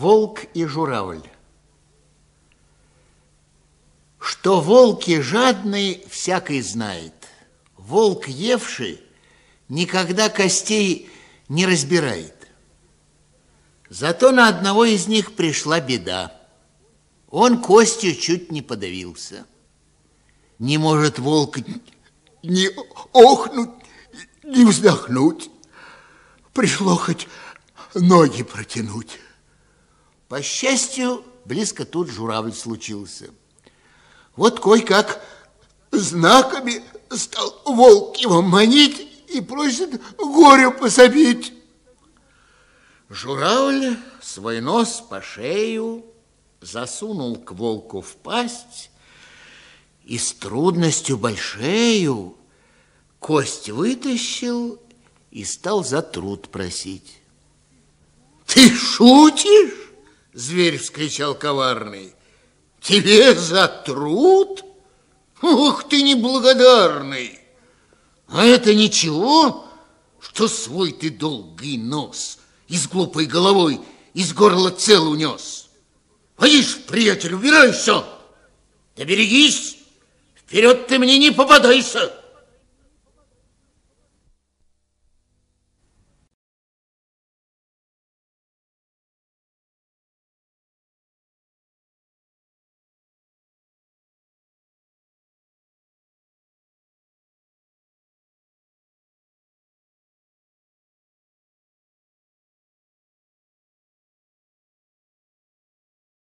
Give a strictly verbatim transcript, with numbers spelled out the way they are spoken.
Волк и журавль. Что волки жадные, всякий знает. Волк, евший, никогда костей не разбирает. Зато на одного из них пришла беда. Он костью чуть не подавился. Не может волк ни охнуть, ни вздохнуть. Пришло хоть ноги протянуть. По счастью, близко тут журавль случился. Вот кой-как знаками стал волк его манить и просит горю пособить. Журавль свой нос по шею засунул к волку в пасть и с трудностью большею кость вытащил и стал за труд просить. «Ты шутишь?» — зверь вскричал коварный. «Тебе за труд? Ух ты, неблагодарный! А это ничего, что свой ты долгий нос из глупой головой из горла цел унес? Поишь, приятель, убирайся! Да берегись, вперед ты мне не попадайся!»